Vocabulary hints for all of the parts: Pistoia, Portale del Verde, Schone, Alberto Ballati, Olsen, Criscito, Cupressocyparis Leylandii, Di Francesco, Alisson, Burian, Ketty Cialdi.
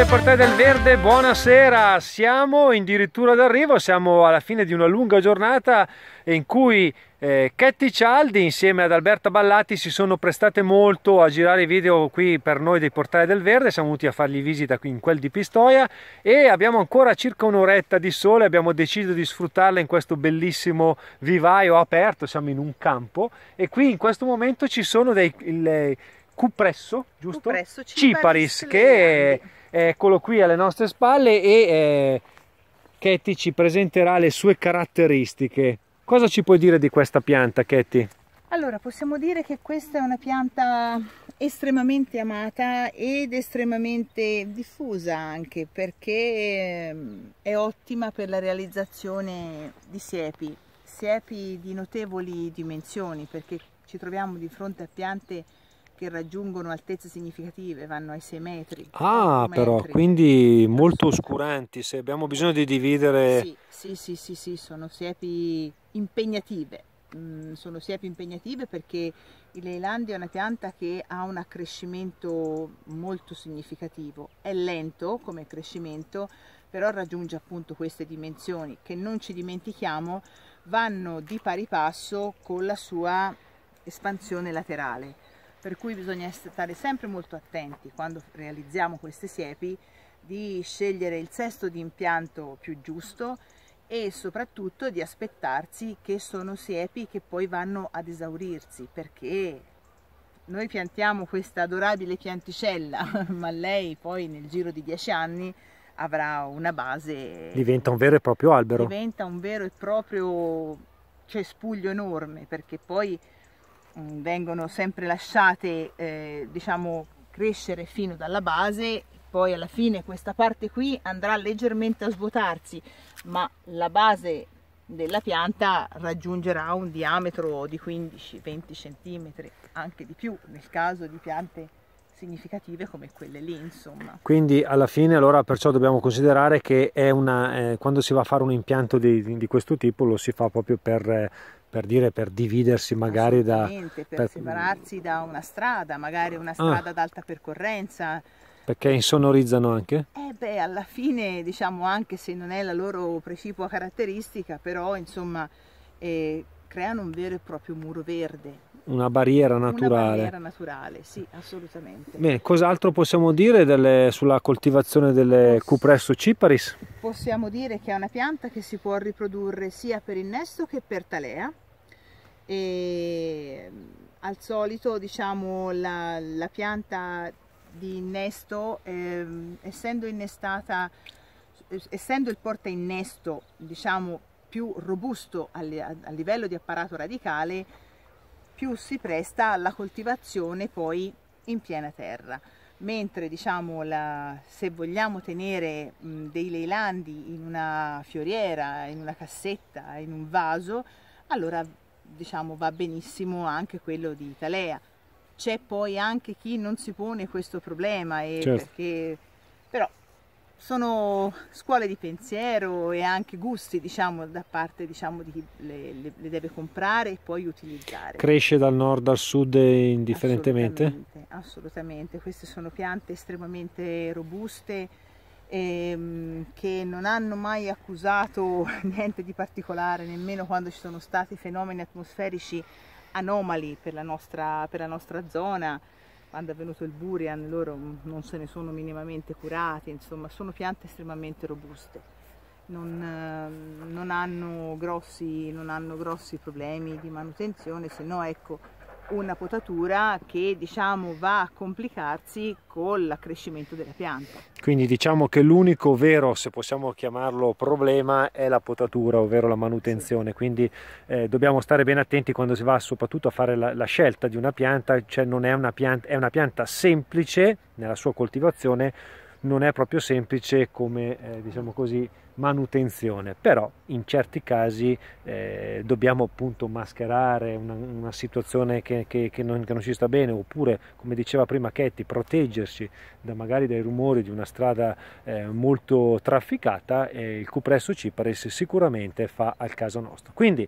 del Portale del Verde, buonasera, siamo addirittura d'arrivo, siamo alla fine di una lunga giornata in cui Ketty Cialdi insieme ad Alberto Ballati si sono prestate molto a girare i video qui per noi dei Portale del Verde. Siamo venuti a fargli visita qui in quel di Pistoia e abbiamo ancora circa un'oretta di sole, abbiamo deciso di sfruttarla in questo bellissimo vivaio aperto, siamo in un campo e qui in questo momento ci sono dei Cupresso, giusto? Cupressocyparis, che è eccolo qui alle nostre spalle, e Ketty ci presenterà le sue caratteristiche. Cosa ci puoi dire di questa pianta, Ketty? Allora, possiamo dire che questa è una pianta estremamente amata ed estremamente diffusa anche, perché è ottima per la realizzazione di siepi di notevoli dimensioni, perché ci troviamo di fronte a piante che raggiungono altezze significative, vanno ai 6 metri. Ah, però, quindi molto oscuranti, se abbiamo bisogno di dividere... Sì, sono siepi impegnative, perché il Leylandii è una pianta che ha un accrescimento molto significativo, è lento come crescimento, però raggiunge appunto queste dimensioni che, non ci dimentichiamo, vanno di pari passo con la sua espansione laterale. Per cui bisogna stare sempre molto attenti quando realizziamo queste siepi di scegliere il sesto di impianto più giusto e soprattutto di aspettarsi che sono siepi che poi vanno ad esaurirsi, perché noi piantiamo questa adorabile pianticella, ma lei poi nel giro di 10 anni avrà una base... Diventa un vero e proprio albero. Diventa un vero e proprio cespuglio enorme, perché poi... vengono sempre lasciate diciamo crescere fino dalla base, poi alla fine questa parte qui andrà leggermente a svuotarsi, ma la base della pianta raggiungerà un diametro di 15-20 cm, anche di più nel caso di piante significative come quelle lì, insomma. Quindi alla fine, allora, perciò dobbiamo considerare che è una, quando si va a fare un impianto di questo tipo lo si fa proprio per dividersi magari per separarsi da una strada, magari una strada ad alta percorrenza. Perché insonorizzano anche? Beh, alla fine, diciamo, anche se non è la loro precipua caratteristica, però insomma creano un vero e proprio muro verde. Una barriera naturale. Una barriera naturale, sì, assolutamente. Bene, cos'altro possiamo dire sulla coltivazione delle Cupressocyparis? Possiamo dire che è una pianta che si può riprodurre sia per innesto che per talea. E, al solito, diciamo, la pianta di innesto, essendo il porta innesto, diciamo, più robusto a livello di apparato radicale, più si presta alla coltivazione poi in piena terra, mentre, diciamo, se vogliamo tenere dei Leylandii in una fioriera, in una cassetta, in un vaso, allora, diciamo, va benissimo anche quello di talea. C'è poi anche chi non si pone questo problema, certo. Perché però sono scuole di pensiero e anche gusti, diciamo, da parte, diciamo, di chi le deve comprare e poi utilizzare. Cresce dal nord al sud indifferentemente? Assolutamente. Queste sono piante estremamente robuste che non hanno mai accusato niente di particolare, nemmeno quando ci sono stati fenomeni atmosferici anomali per la nostra zona. Quando è avvenuto il Burian loro non se ne sono minimamente curati, insomma sono piante estremamente robuste, non hanno grossi problemi di manutenzione, se no ecco una potatura che, diciamo, va a complicarsi con l'accrescimento della pianta. Quindi diciamo che l'unico vero, se possiamo chiamarlo, problema è la potatura, ovvero la manutenzione, sì. Quindi dobbiamo stare ben attenti quando si va soprattutto a fare la scelta di una pianta, cioè non è una pianta, è una pianta semplice nella sua coltivazione, non è proprio semplice come, diciamo così, manutenzione, però in certi casi dobbiamo appunto mascherare una situazione che non ci sta bene, oppure, come diceva prima Ketty, proteggerci magari dai rumori di una strada molto trafficata, e il Cupressocyparis sicuramente fa al caso nostro. Quindi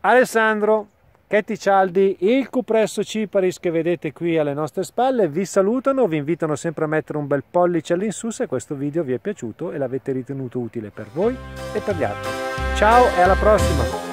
Alessandro, Ketty Cialdi, il Cupressocyparis che vedete qui alle nostre spalle vi salutano, vi invitano sempre a mettere un bel pollice all'insù se questo video vi è piaciuto e l'avete ritenuto utile per voi e per gli altri. Ciao e alla prossima!